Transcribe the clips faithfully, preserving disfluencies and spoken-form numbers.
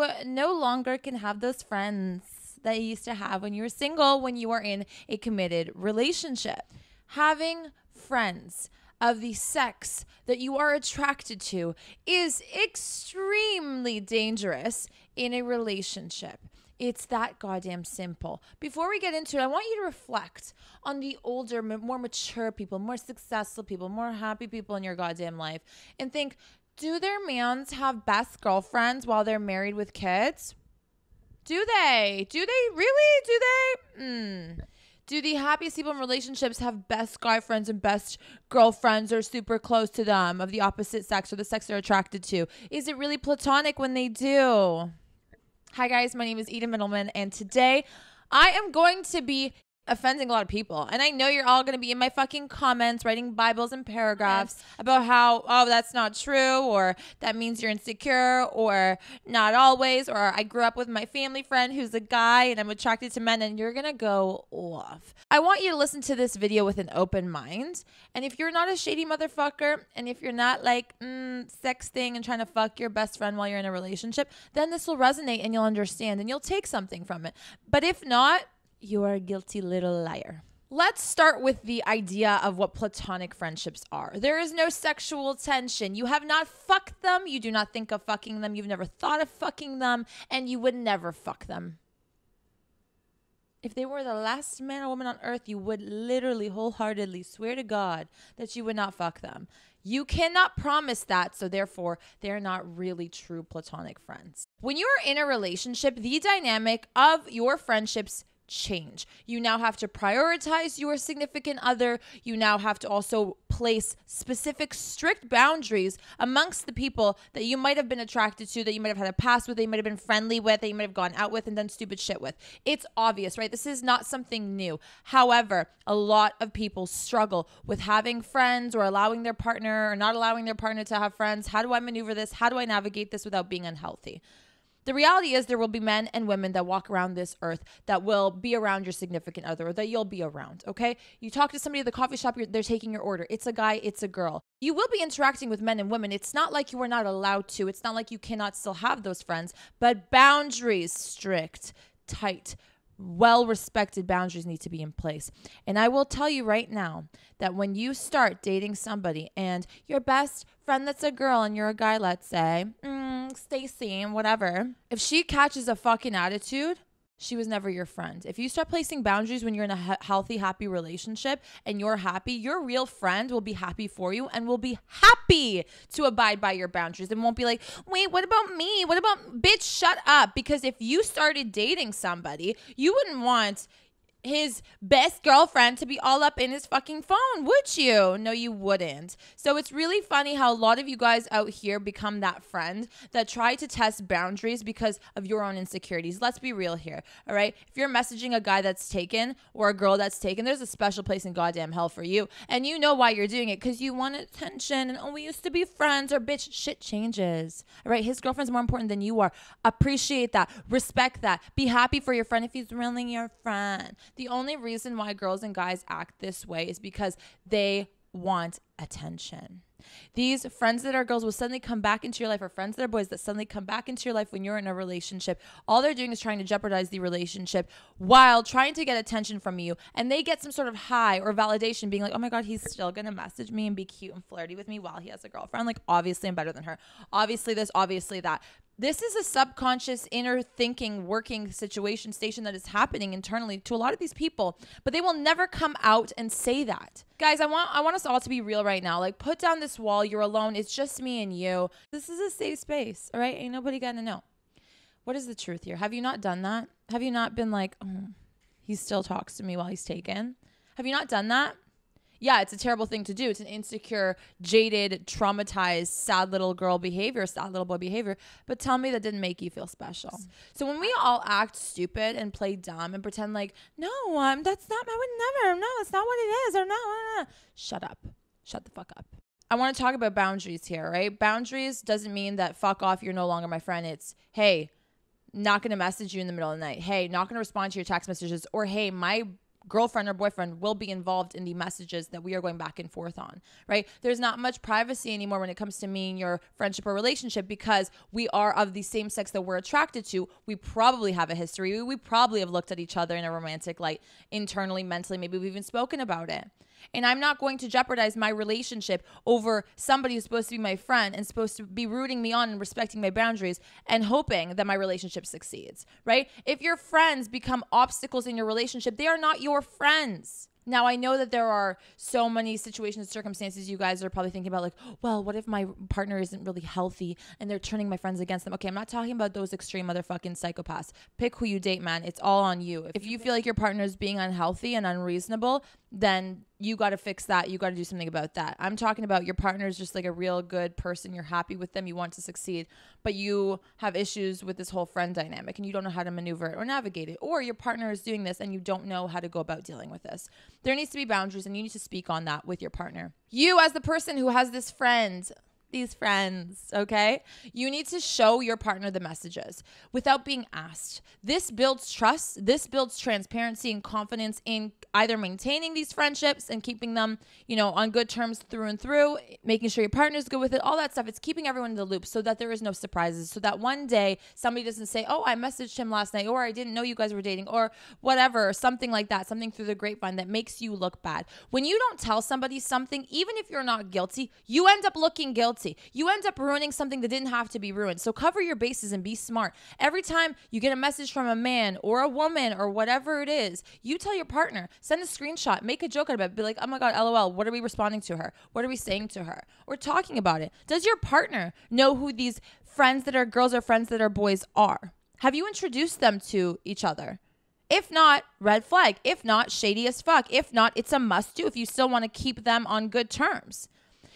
you no longer can have those friends that you used to have when you were single, when you were in a committed relationship. Having friends of the sex that you are attracted to is extremely dangerous in a relationship. It's that goddamn simple. Before we get into it, I want you to reflect on the older, more mature people, more successful people, more happy people in your goddamn life and think, do their mans have best girlfriends while they're married with kids? Do they? Do they? Really? Do they? Mm. Do the happiest people in relationships have best guy friends and best girlfriends or super close to them of the opposite sex or the sex they're attracted to? Is it really platonic when they do? Hi guys, my name is Eden Mitelman, and today I am going to be offending a lot of people. And I know you're all going to be in my fucking comments writing Bibles and paragraphs yes. about how, oh, that's not true, or that means you're insecure, or not always, or I grew up with my family friend who's a guy and I'm attracted to men, and you're going to go off. I want you to listen to this video with an open mind. And if you're not a shady motherfucker, and if you're not like mm, sex thing and trying to fuck your best friend while you're in a relationship, then this will resonate and you'll understand and you'll take something from it. But if not, you are a guilty little liar. Let's start with the idea of what platonic friendships are. There is no sexual tension. You have not fucked them. You do not think of fucking them. You've never thought of fucking them. And you would never fuck them. If they were the last man or woman on earth, you would literally wholeheartedly swear to God that you would not fuck them. You cannot promise that, so therefore, they're not really true platonic friends. When you are in a relationship, the dynamic of your friendships change. You now have to prioritize your significant other. You now have to also place specific, strict boundaries amongst the people that you might have been attracted to, that you might have had a past with, that you might have been friendly with, that you might have gone out with and done stupid shit with. It's obvious, right? This is not something new. However, a lot of people struggle with having friends or allowing their partner or not allowing their partner to have friends. How do I maneuver this? How do I navigate this without being unhealthy? The reality is there will be men and women that walk around this earth that will be around your significant other or that you'll be around, okay? You talk to somebody at the coffee shop, you're, they're taking your order. It's a guy, it's a girl. You will be interacting with men and women. It's not like you are not allowed to. It's not like you cannot still have those friends, but boundaries, strict, tight, well-respected boundaries need to be in place. And I will tell you right now that when you start dating somebody and your best friend that's a girl and you're a guy, let's say, mm, Stacy and whatever, if she catches a fucking attitude, she was never your friend. If you start placing boundaries when you're in a healthy, happy relationship and you're happy, your real friend will be happy for you and will be happy to abide by your boundaries and won't be like, wait, what about me? What about, bitch, shut up. Because if you started dating somebody, you wouldn't want his best girlfriend to be all up in his fucking phone, would you? No, you wouldn't. So it's really funny how a lot of you guys out here become that friend that try to test boundaries because of your own insecurities. Let's be real here, all right? If you're messaging a guy that's taken or a girl that's taken, there's a special place in goddamn hell for you. And you know why you're doing it, because you want attention and, oh, we used to be friends, or bitch, shit changes, all right? His girlfriend's more important than you are. Appreciate that. Respect that. Be happy for your friend if he's really your friend. The only reason why girls and guys act this way is because they want attention. These friends that are girls will suddenly come back into your life, or friends that are boys that suddenly come back into your life when you're in a relationship. All they're doing is trying to jeopardize the relationship while trying to get attention from you. And they get some sort of high or validation being like, oh my God, he's still going to message me and be cute and flirty with me while he has a girlfriend. Like, obviously I'm better than her. Obviously this, obviously that. This is a subconscious inner thinking working situation station that is happening internally to a lot of these people, but they will never come out and say that. Guys, I want I want us all to be real right now. Like, put down this wall. You're alone. It's just me and you. This is a safe space, all right? Ain't nobody got to know. What is the truth here? Have you not done that? Have you not been like, oh, he still talks to me while he's taken? Have you not done that? Yeah, it's a terrible thing to do. It's an insecure, jaded, traumatized, sad little girl behavior, sad little boy behavior. But tell me that didn't make you feel special. Mm-hmm. So when we all act stupid and play dumb and pretend like, no, um, that's not, I would never, no, it's not what it is, or no, uh, shut up. Shut the fuck up. I want to talk about boundaries here, right? Boundaries doesn't mean that fuck off, you're no longer my friend. It's, hey, not going to message you in the middle of the night. Hey, not going to respond to your text messages. Or hey, my girlfriend or boyfriend will be involved in the messages that we are going back and forth on, right? There's not much privacy anymore when it comes to me and your friendship or relationship, because we are of the same sex that we're attracted to. We probably have a history. We probably have looked at each other in a romantic light, internally, mentally. Maybe we've even spoken about it. And I'm not going to jeopardize my relationship over somebody who's supposed to be my friend and supposed to be rooting me on and respecting my boundaries and hoping that my relationship succeeds, right? If your friends become obstacles in your relationship, they are not your friends. Now, I know that there are so many situations and circumstances you guys are probably thinking about, like, well, what if my partner isn't really healthy and they're turning my friends against them? Okay, I'm not talking about those extreme motherfucking psychopaths. Pick who you date, man. It's all on you. If you feel like your partner is being unhealthy and unreasonable, then you got to fix that. You got to do something about that. I'm talking about your partner is just like a real good person. You're happy with them. You want to succeed, but you have issues with this whole friend dynamic and you don't know how to maneuver it or navigate it, or your partner is doing this and you don't know how to go about dealing with this. There needs to be boundaries and you need to speak on that with your partner. You, as the person who has this friend, these friends, okay? You need to show your partner the messages without being asked. This builds trust. This builds transparency and confidence in either maintaining these friendships and keeping them, you know, on good terms through and through, making sure your partner's good with it, all that stuff. It's keeping everyone in the loop so that there is no surprises, so that one day somebody doesn't say, oh, I messaged him last night, or I didn't know you guys were dating, or whatever, or something like that, something through the grapevine that makes you look bad. When you don't tell somebody something, even if you're not guilty, you end up looking guilty. You end up ruining something that didn't have to be ruined. So cover your bases and be smart. Every time you get a message from a man or a woman or whatever it is, you tell your partner, send a screenshot, make a joke out of it, be like, oh my God, L O L, what are we responding to her? What are we saying to her? Or talking about it. Does your partner know who these friends that are girls or friends that are boys are? Have you introduced them to each other? If not, red flag. If not, shady as fuck. If not, it's a must do if you still want to keep them on good terms.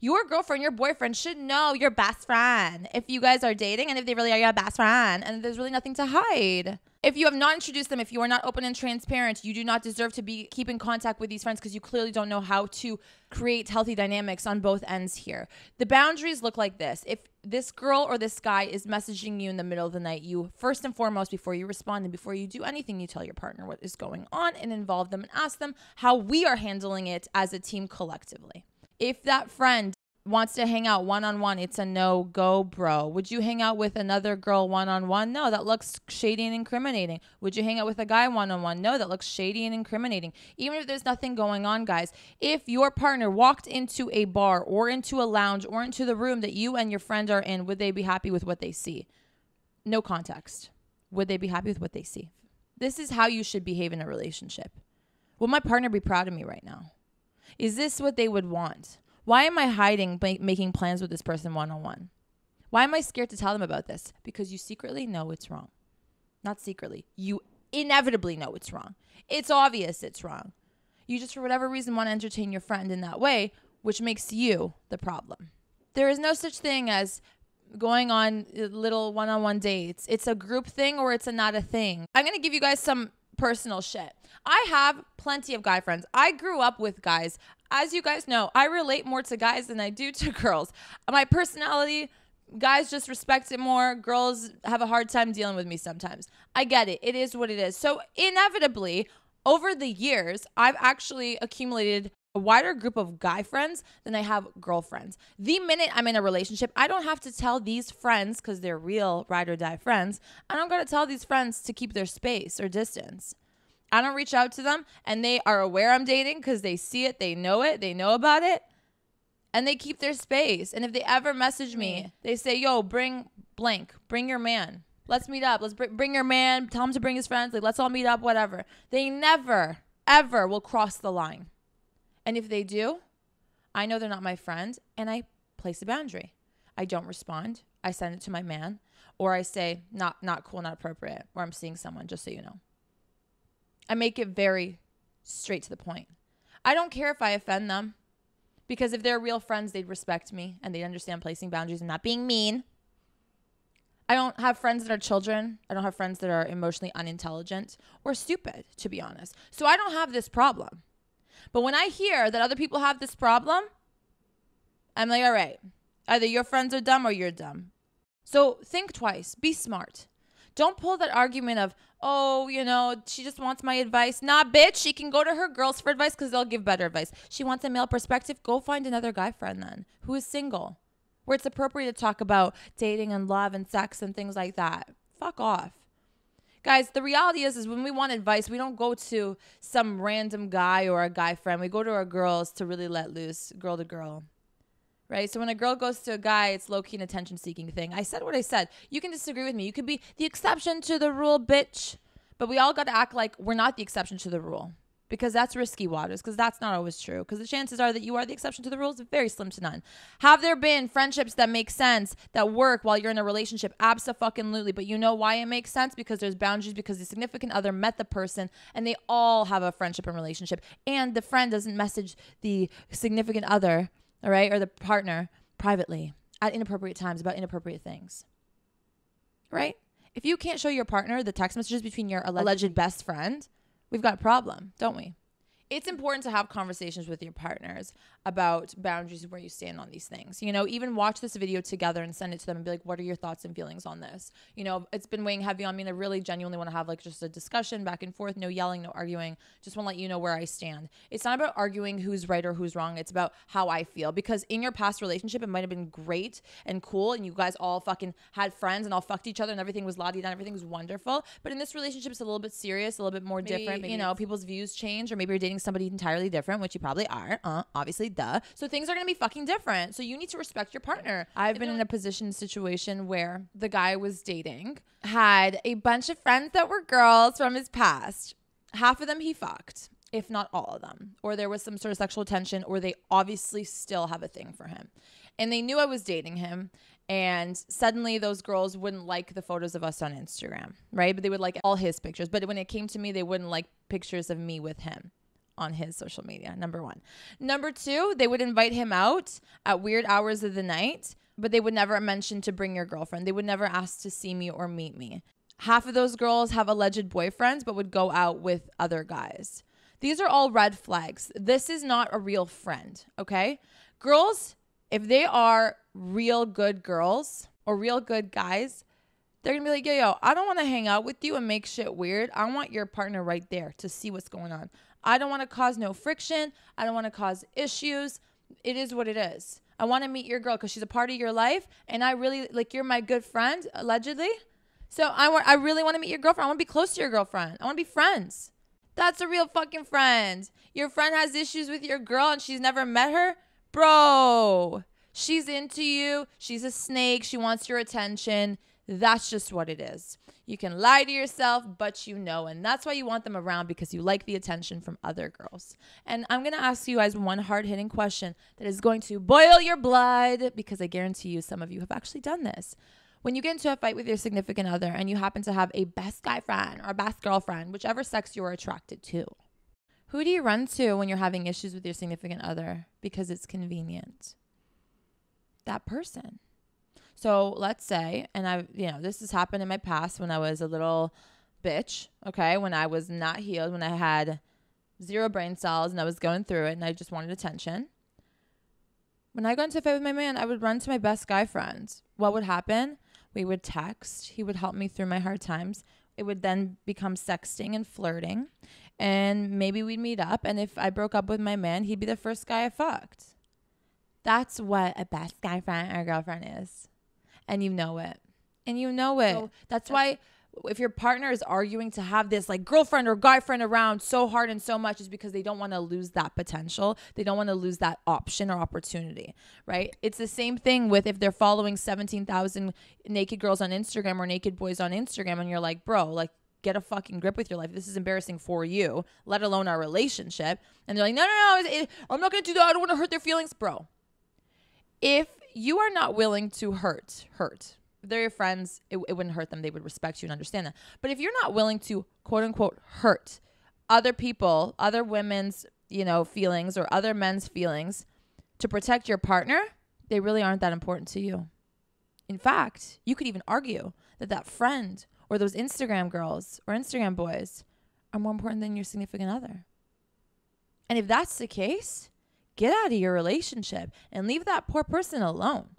Your girlfriend, your boyfriend should know your best friend if you guys are dating and if they really are your best friend and there's really nothing to hide. If you have not introduced them, if you are not open and transparent, you do not deserve to be keeping contact with these friends because you clearly don't know how to create healthy dynamics on both ends here. The boundaries look like this. If this girl or this guy is messaging you in the middle of the night, you first and foremost, before you respond and before you do anything, you tell your partner what is going on and involve them and ask them how we are handling it as a team collectively. If that friend wants to hang out one-on-one, it's a no-go, bro. Would you hang out with another girl one-on-one? No, that looks shady and incriminating. Would you hang out with a guy one-on-one? No, that looks shady and incriminating. Even if there's nothing going on, guys, if your partner walked into a bar or into a lounge or into the room that you and your friend are in, would they be happy with what they see? No context. Would they be happy with what they see? This is how you should behave in a relationship. Will my partner be proud of me right now? Is this what they would want? Why am I hiding by making plans with this person one-on-one? Why am I scared to tell them about this? Because you secretly know it's wrong. Not secretly. You inevitably know it's wrong. It's obvious it's wrong. You just, for whatever reason, want to entertain your friend in that way, which makes you the problem. There is no such thing as going on little one-on-one dates. It's a group thing or it's a not a thing. I'm going to give you guys some personal shit. I have plenty of guy friends. I grew up with guys. As you guys know, I relate more to guys than I do to girls. My personality, guys just respect it more. Girls have a hard time dealing with me sometimes. I get it. It is what it is. So inevitably, over the years, I've actually accumulated a wider group of guy friends than I have girlfriends. The minute I'm in a relationship, I don't have to tell these friends, because they're real ride or die friends, I don't gotta tell these friends to keep their space or distance. I don't reach out to them and they are aware I'm dating because they see it, they know it, they know about it, and they keep their space. And if they ever message me, they say, yo, bring blank, bring your man. Let's meet up, let's br bring your man, tell him to bring his friends, like let's all meet up, whatever. They never, ever will cross the line. And if they do, I know they're not my friend and I place a boundary. I don't respond. I send it to my man, or I say, not, not cool, not appropriate, or I'm seeing someone, just so you know. I make it very straight to the point. I don't care if I offend them, because if they're real friends, they'd respect me and they'd understand placing boundaries and not being mean. I don't have friends that are children. I don't have friends that are emotionally unintelligent or stupid, to be honest. So I don't have this problem. But when I hear that other people have this problem, I'm like, all right, either your friends are dumb or you're dumb. So think twice. Be smart. Don't pull that argument of, oh, you know, she just wants my advice. Nah, bitch, she can go to her girls for advice because they'll give better advice. She wants a male perspective. Go find another guy friend then who is single, where it's appropriate to talk about dating and love and sex and things like that. Fuck off. Guys, the reality is, is when we want advice, we don't go to some random guy or a guy friend. We go to our girls to really let loose, girl to girl, right? So when a girl goes to a guy, it's low-key an attention-seeking thing. I said what I said. You can disagree with me. You could be the exception to the rule, bitch. But we all got to act like we're not the exception to the rule, because that's risky waters, because that's not always true, because the chances are that you are the exception to the rules very slim to none. Have there been friendships that make sense, that work while you're in a relationship? Abso-fucking-lutely. But you know why it makes sense? Because there's boundaries, because the significant other met the person, and they all have a friendship and relationship, and the friend doesn't message the significant other, all right, or the partner privately at inappropriate times about inappropriate things, right? If you can't show your partner the text messages between your alleged, alleged best friend, we've got a problem, don't we? It's important to have conversations with your partners about boundaries and where you stand on these things. You know, even watch this video together and send it to them and be like, what are your thoughts and feelings on this? You know, it's been weighing heavy on me and I really genuinely want to have like just a discussion back and forth, no yelling, no arguing. Just want to let you know where I stand. It's not about arguing who's right or who's wrong. It's about how I feel, because in your past relationship, it might have been great and cool and you guys all fucking had friends and all fucked each other and everything was la-di-da and everything was wonderful. But in this relationship, it's a little bit serious, a little bit more maybe, different. Maybe you know, people's views change, or maybe you're dating somebody entirely different, which you probably are, uh, obviously, duh. So things are gonna be fucking different. So you need to respect your partner. I've been in a position situation where the guy I was dating had a bunch of friends that were girls from his past. Half of them he fucked, if not all of them, or there was some sort of sexual tension, or they obviously still have a thing for him. And they knew I was dating him. And suddenly those girls wouldn't like the photos of us on Instagram, right? But they would like all his pictures. But when it came to me, they wouldn't like pictures of me with him on his social media, number one. Number two, they would invite him out at weird hours of the night, but they would never mention to bring your girlfriend. They would never ask to see me or meet me. Half of those girls have alleged boyfriends, but would go out with other guys. These are all red flags. This is not a real friend, okay? Girls, if they are real good girls or real good guys, they're gonna be like, yo, yo, I don't wanna hang out with you and make shit weird. I want your partner right there to see what's going on. I don't want to cause no friction. I don't want to cause issues. It is what it is. I want to meet your girl because she's a part of your life. And I really, like, you're my good friend, allegedly. So I, want, I really want to meet your girlfriend. I want to be close to your girlfriend. I want to be friends. That's a real fucking friend. Your friend has issues with your girl and she's never met her. Bro, she's into you. She's a snake. She wants your attention. That's just what it is. You can lie to yourself, but you know, and that's why you want them around, because you like the attention from other girls. And I'm going to ask you guys one hard-hitting question that is going to boil your blood, because I guarantee you some of you have actually done this. When you get into a fight with your significant other and you happen to have a best guy friend or a best girlfriend, whichever sex you are attracted to, who do you run to when you're having issues with your significant other because it's convenient? That person. So let's say, and I've, you know, this has happened in my past when I was a little bitch, okay, when I was not healed, when I had zero brain cells and I was going through it and I just wanted attention. When I got into a fight with my man, I would run to my best guy friend. What would happen? We would text. He would help me through my hard times. It would then become sexting and flirting. And maybe we'd meet up. And if I broke up with my man, he'd be the first guy I fucked. That's what a best guy friend or girlfriend is. And you know it. And you know it. So that's why if your partner is arguing to have this like girlfriend or guy friend around so hard and so much, is because they don't want to lose that potential. They don't want to lose that option or opportunity, right? It's the same thing with if they're following seventeen thousand naked girls on Instagram or naked boys on Instagram and you're like, bro, like, get a fucking grip with your life. This is embarrassing for you, let alone our relationship. And they're like, no, no, no, it, I'm not going to do that. I don't want to hurt their feelings, bro. If you are not willing to hurt, hurt. If they're your friends, it, it wouldn't hurt them. They would respect you and understand that. But if you're not willing to, quote unquote, hurt other people, other women's, you know, feelings or other men's feelings to protect your partner, they really aren't that important to you. In fact, you could even argue that that friend or those Instagram girls or Instagram boys are more important than your significant other. And if that's the case, get out of your relationship and leave that poor person alone.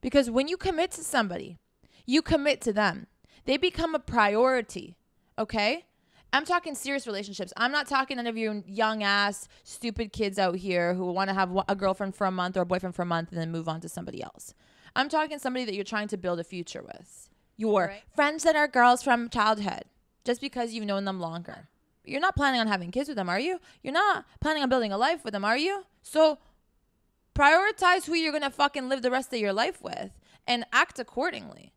Because when you commit to somebody, you commit to them. they become a priority, okay? I'm talking serious relationships. I'm not talking none of you young ass, stupid kids out here who want to have a girlfriend for a month or a boyfriend for a month and then move on to somebody else. I'm talking somebody that you're trying to build a future with. Your right. friends that are girls from childhood, just because you've known them longer. You're not planning on having kids with them, are you? You're not planning on building a life with them, are you? So prioritize who you're going to fucking live the rest of your life with and act accordingly.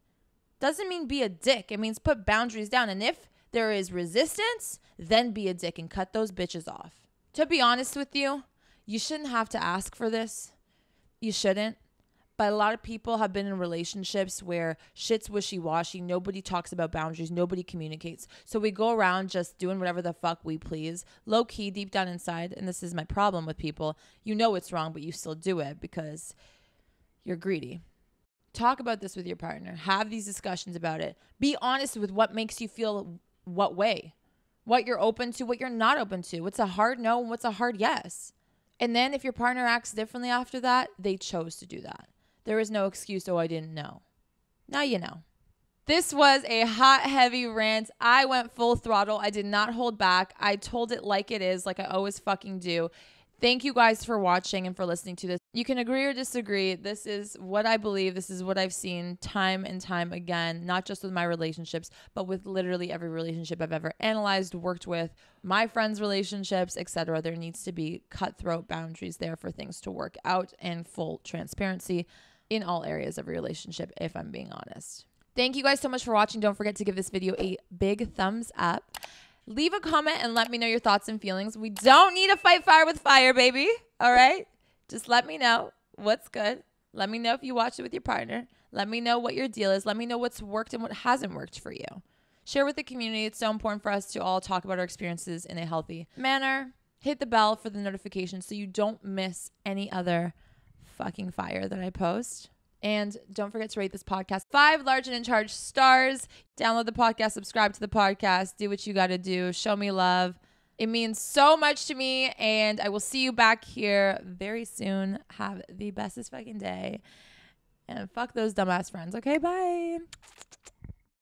Doesn't mean be a dick. It means put boundaries down. And if there is resistance, then be a dick and cut those bitches off. To be honest with you, you shouldn't have to ask for this. You shouldn't. But a lot of people have been in relationships where shit's wishy-washy. Nobody talks about boundaries. Nobody communicates. So we go around just doing whatever the fuck we please. Low-key, deep down inside, and this is my problem with people, you know it's wrong, but you still do it because you're greedy. Talk about this with your partner. Have these discussions about it. Be honest with what makes you feel what way, what you're open to, what you're not open to, what's a hard no and what's a hard yes. And then if your partner acts differently after that, they chose to do that. There is no excuse, oh, I didn't know. Now you know. This was a hot, heavy rant. I went full throttle. I did not hold back. I told it like it is, like I always fucking do. Thank you guys for watching and for listening to this. You can agree or disagree. This is what I believe. This is what I've seen time and time again, not just with my relationships, but with literally every relationship I've ever analyzed, worked with, my friends' relationships, et cetera. There needs to be cutthroat boundaries there for things to work out and full transparency in all areas of a relationship, if I'm being honest. Thank you guys so much for watching. Don't forget to give this video a big thumbs up. Leave a comment and let me know your thoughts and feelings. We don't need to fight fire with fire, baby. All right? Just let me know what's good. Let me know if you watched it with your partner. Let me know what your deal is. Let me know what's worked and what hasn't worked for you. Share with the community. It's so important for us to all talk about our experiences in a healthy manner. Hit the bell for the notification so you don't miss any other fucking fire that I post. And don't forget to rate this podcast five large and in charge stars. Download the podcast, subscribe to the podcast, do what you got to do. Show me love. It means so much to me. And I will see you back here very soon. Have the bestest fucking day. And fuck those dumbass friends. Okay, bye.